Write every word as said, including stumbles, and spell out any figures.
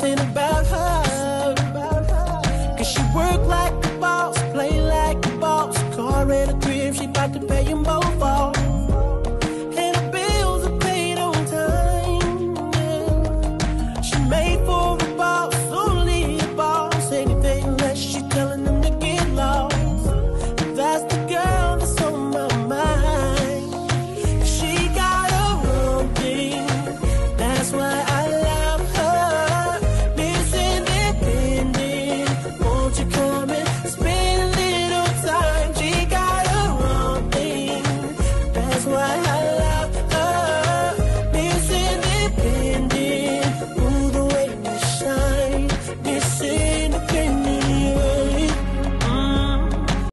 something about her, cause she work like a boss, play like a boss, car and a crib, she 'bout to pay him both.